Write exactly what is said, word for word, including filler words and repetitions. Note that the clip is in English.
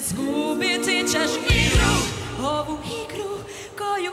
Scooby teaches igru, ovu igru koju